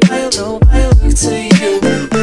I look to you.